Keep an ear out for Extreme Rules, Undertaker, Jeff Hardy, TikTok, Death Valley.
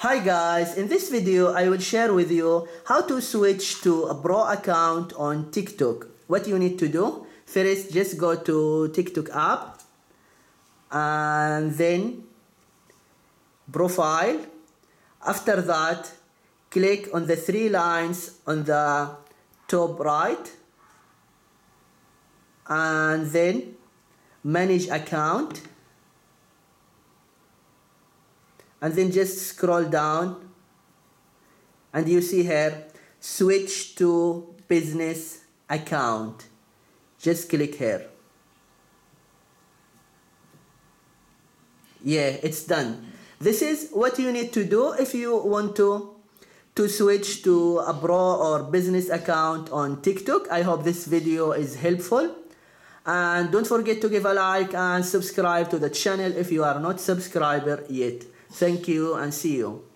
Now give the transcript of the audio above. Hi guys, in this video I will share with you how to switch to a pro account on TikTok. What you need to do, first just go to TikTok app and then profile. After that click on the three lines on the top right and then manage account. And then just scroll down and you see here switch to business account. Just click here. Yeah, it's done. This is what you need to do if you want to switch to a pro or business account on TikTok. I hope this video is helpful. And don't forget to give a like and subscribe to the channel if you are not subscriber yet. Thank you and see you.